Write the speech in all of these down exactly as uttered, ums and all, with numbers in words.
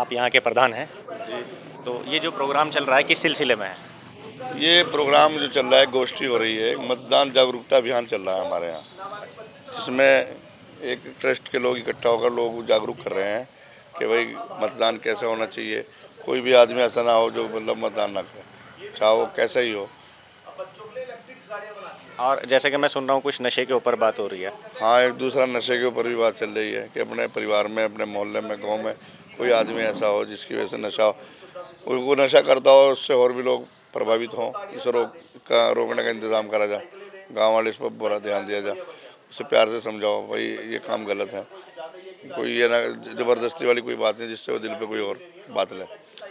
आप यहाँ के प्रधान हैं, तो ये जो प्रोग्राम चल रहा है किस सिलसिले में है? ये प्रोग्राम जो चल रहा है गोष्ठी हो रही है, मतदान जागरूकता अभियान चल रहा है हमारे यहाँ, जिसमें एक ट्रस्ट के लोग इकट्ठा होकर लोग जागरूक कर रहे हैं कि भाई मतदान कैसे होना चाहिए। कोई भी आदमी ऐसा ना हो जो मतलब मतदान ना करे, चाहे वो कैसा ही हो। और जैसे कि मैं सुन रहा हूँ कुछ नशे के ऊपर बात हो रही है। हाँ, एक दूसरा नशे के ऊपर भी बात चल रही है कि अपने परिवार में, अपने मोहल्ले में, गांव में कोई आदमी ऐसा हो जिसकी वजह से नशा हो, वो नशा करता हो, उससे और भी लोग प्रभावित हों, इस रोग का रोकने का इंतज़ाम करा जाए। गाँव वाले इस पर पूरा ध्यान दिया जाए, उससे प्यार से समझाओ भाई ये काम गलत है, कोई ये ना ज़बरदस्ती वाली कोई बात नहीं जिससे वो दिल पे कोई और बात ले।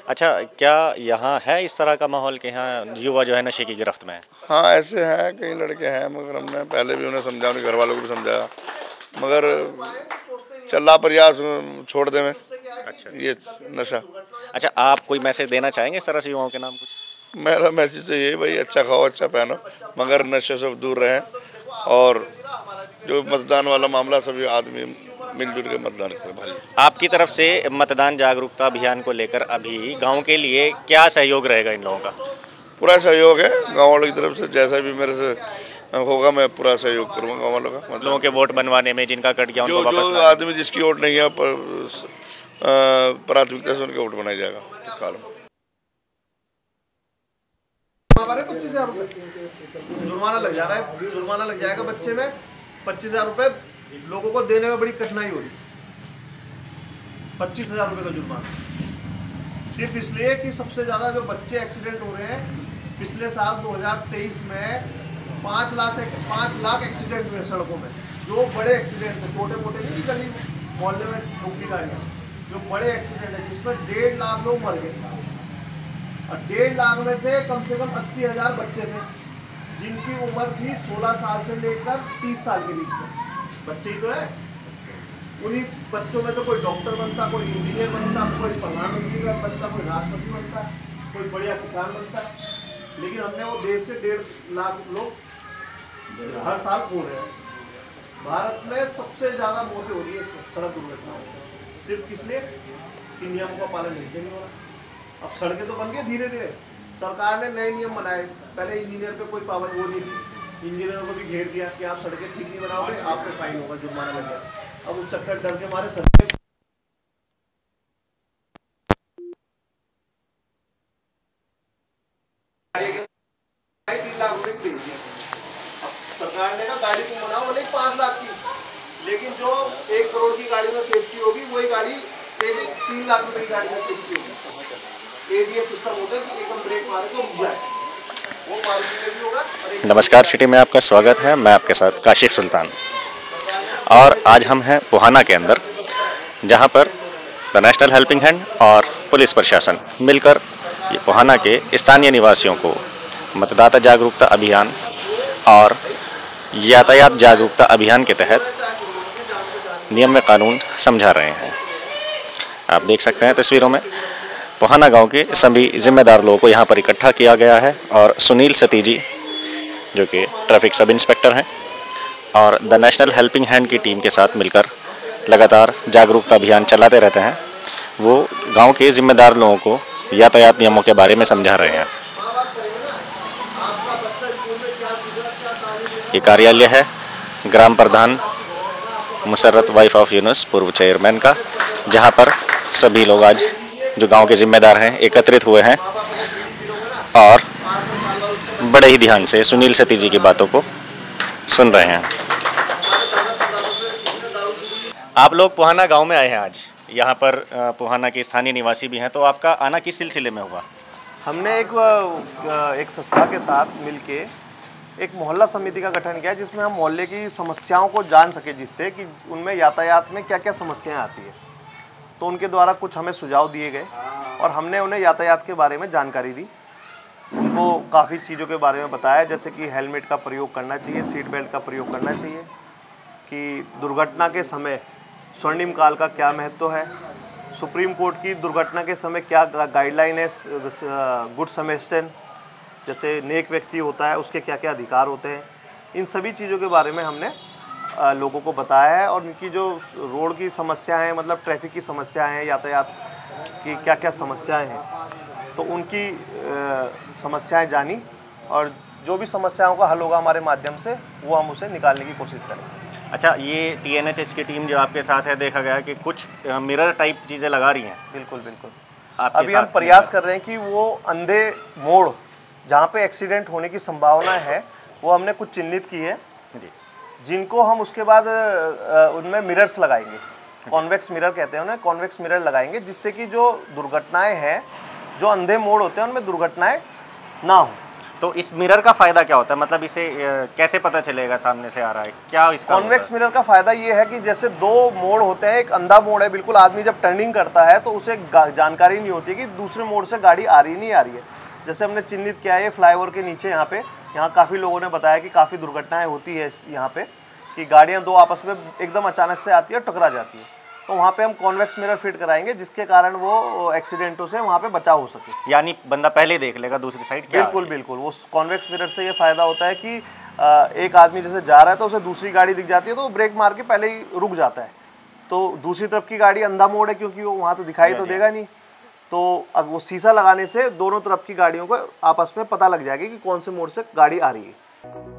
अच्छा, क्या यहाँ है इस तरह का माहौल कि यहाँ युवा जो है नशे की गिरफ्त में है? हाँ, ऐसे हैं कई लड़के हैं, मगर हमने पहले भी उन्हें समझाया, उनके घर वालों को भी समझाया, मगर चला प्रयास छोड़ दे में। अच्छा, ये नशा। अच्छा, आप कोई मैसेज देना चाहेंगे इस तरह से युवाओं के नाम कुछ? मेरा मैसेज तो यही भाई अच्छा खाओ, अच्छा पहनो, मगर नशे से दूर रहें, और जो मतदान वाला मामला सभी आदमी मिलजुल के मतदान करें। भाई आपकी तरफ से मतदान जागरूकता अभियान को लेकर अभी गांव के लिए क्या सहयोग रहेगा? इन लोगों का पूरा सहयोग है, गांव वालों की तरफ से जैसा भी मेरे से होगा मैं पूरा सहयोग करूँगा गाँव वालों का। लोगों के वोट बनवाने में जिनका कट गया उनको वापस, जो आदमी जिसकी वोट नहीं है प्राथमिकता से उनके वोट बनाया जाएगा। इस कारण पच्चीस हजार रुपये जुर्माना लग जा रहा है, जुर्माना लग जाएगा बच्चे में। पच्चीस हजार रुपये लोगों को देने में बड़ी कठिनाई हो रही है, पच्चीस हजार रुपये का जुर्माना, सिर्फ इसलिए कि सबसे ज्यादा जो बच्चे एक्सीडेंट हो रहे हैं पिछले साल दो हज़ार तेईस में पाँच लाख पाँच लाख एक्सीडेंट हुए सड़कों में। जो बड़े एक्सीडेंट हैं, छोटे मोटे नहीं, गली मोहल्ले में ठोकी गाड़ियाँ, जो बड़े एक्सीडेंट हैं जिसमें डेढ़ लाख लोग मर गए, और डेढ़ लाख में से कम से कम अस्सी हजार बच्चे थे जिनकी उम्र थी सोलह साल से लेकर तीस साल के बीच में बच्चे ही तो है। उन्हीं बच्चों में तो कोई डॉक्टर बनता, कोई इंजीनियर बनता, कोई प्रधानमंत्री बनता, कोई राष्ट्रपति बनता, कोई बढ़िया किसान बनता, लेकिन हमने वो देश के डेढ़ लाख लोग हर साल खो रहे हैं। भारत में सबसे ज़्यादा मौतें हो रही है सड़क दुर्घटनाओं में, सिर्फ किसलिए कि नियमों का पालन नहीं हो रहा। अब सड़कें तो बन गई धीरे धीरे, सरकार ने नए नियम बनाए, पहले इंजीनियर पे कोई पाबंदी वो नहीं थी, इंजीनियरों को भी घेर दिया कि आप सड़कें ठीक नहीं बनाओगे आप पे फाइन होगा, जुर्माना लग गया। अब उस चक्कर डर के मारे सड़कें तीन लाख रुपए की, अब सरकार ने कहा गाड़ी को बनाओ भले पाँच लाख की, लेकिन जो एक करोड़ की गाड़ी में सेफ्टी होगी वही गाड़ी तीन लाख रुपए की गाड़ी में सेफ्टी होगी। एबीएस सिस्टम होता है कि एकदम ब्रेक मारे तो रुक जाए, वो पार्किंग में भी होगा। नमस्कार सिटी में आपका स्वागत है, मैं आपके साथ काशिफ सुल्तान, और आज हम हैं पोहाना के अंदर, जहां पर द नेशनल हेल्पिंग हैंड और पुलिस प्रशासन मिलकर ये पोहाना के स्थानीय निवासियों को मतदाता जागरूकता अभियान और यातायात जागरूकता अभियान के तहत नियम व कानून समझा रहे हैं। आप देख सकते हैं तस्वीरों में पोहाना गांव के सभी जिम्मेदार लोगों को यहां पर इकट्ठा किया गया है, और सुनील सती जी जो कि ट्रैफिक सब इंस्पेक्टर हैं और द नेशनल हेल्पिंग हैंड की टीम के साथ मिलकर लगातार जागरूकता अभियान चलाते रहते हैं, वो गांव के जिम्मेदार लोगों को यातायात नियमों के बारे में समझा रहे हैं। ये कार्यालय है ग्राम प्रधान मुसर्रत वाइफ ऑफ यूनुस पूर्व चेयरमैन का, जहाँ पर सभी लोग आज जो गांव के जिम्मेदार हैं एकत्रित हुए हैं और बड़े ही ध्यान से सुनील सती जी की बातों को सुन रहे हैं। आप लोग पोहाना गांव में आए हैं आज, यहां पर पोहाना के स्थानीय निवासी भी हैं, तो आपका आना किस सिलसिले में हुआ? हमने एक एक संस्था के साथ मिलके एक मोहल्ला समिति का गठन किया, जिसमें हम मोहल्ले की समस्याओं को जान सके, जिससे कि उनमें यातायात में क्या क्या समस्याएँ आती है। तो उनके द्वारा कुछ हमें सुझाव दिए गए और हमने उन्हें यातायात के बारे में जानकारी दी, उनको काफ़ी चीज़ों के बारे में बताया, जैसे कि हेलमेट का प्रयोग करना चाहिए, सीट बेल्ट का प्रयोग करना चाहिए, कि दुर्घटना के समय स्वर्णिम काल का क्या महत्व है, सुप्रीम कोर्ट की दुर्घटना के समय क्या गाइडलाइन है, गुड समेस्टन जैसे नेक व्यक्ति होता है उसके क्या क्या अधिकार होते हैं, इन सभी चीज़ों के बारे में हमने लोगों को बताया है। और इनकी जो रोड की समस्या है, मतलब ट्रैफिक की समस्या है, यातायात कि क्या क्या समस्याएं हैं, तो उनकी समस्याएं जानी और जो भी समस्याओं का हल होगा हमारे माध्यम से वो हम उसे निकालने की कोशिश करेंगे। अच्छा, ये टी एन एच एच की टीम जो आपके साथ है, देखा गया कि कुछ मिरर टाइप चीज़ें लगा रही हैं। बिल्कुल बिल्कुल, अभी हम प्रयास कर रहे हैं कि वो अंधे मोड़ जहाँ पे एक्सीडेंट होने की संभावना है वो हमने कुछ चिन्हित की है जी, जिनको हम उसके बाद उनमें मिरर्स लगाएंगे, कॉन्वेक्स मिरर कहते हैं उन्हें, कॉन्वेक्स मिरर लगाएंगे जिससे कि जो दुर्घटनाएँ हैं, जो अंधे मोड़ होते हैं उनमें दुर्घटनाएँ ना हों। तो इस मिरर का फ़ायदा क्या होता है, मतलब इसे कैसे पता चलेगा सामने से आ रहा है क्या? इस कॉन्वेक्स मिरर का फ़ायदा ये है कि जैसे दो मोड़ होते हैं, एक अंधा मोड़ है बिल्कुल, आदमी जब टर्निंग करता है तो उसे जानकारी नहीं होती कि दूसरे मोड़ से गाड़ी आ रही नहीं आ रही है। जैसे हमने चिन्हित किया है फ्लाईओवर के नीचे, यहाँ पे यहाँ काफ़ी लोगों ने बताया कि काफ़ी दुर्घटनाएँ होती है यहाँ पर, कि गाड़ियाँ दो आपस में एकदम अचानक से आती है और टकरा जाती है, तो वहाँ पे हम कॉन्वेक्स मिरर फिट कराएंगे जिसके कारण वो एक्सीडेंटों से वहाँ पे बचाव हो सके। यानी बंदा पहले देख लेगा दूसरी साइड क्या। बिल्कुल बिल्कुल, वो कॉन्वेक्स मिरर से ये फ़ायदा होता है कि एक आदमी जैसे जा रहा है तो उसे दूसरी गाड़ी दिख जाती है तो वो ब्रेक मार के पहले ही रुक जाता है, तो दूसरी तरफ की गाड़ी अंधा मोड़ है क्योंकि वो वहाँ तो दिखाई तो देगा नहीं, तो अब वो शीशा लगाने से दोनों तरफ की गाड़ियों को आपस में पता लग जाएगी कि कौन से मोड़ से गाड़ी आ रही है।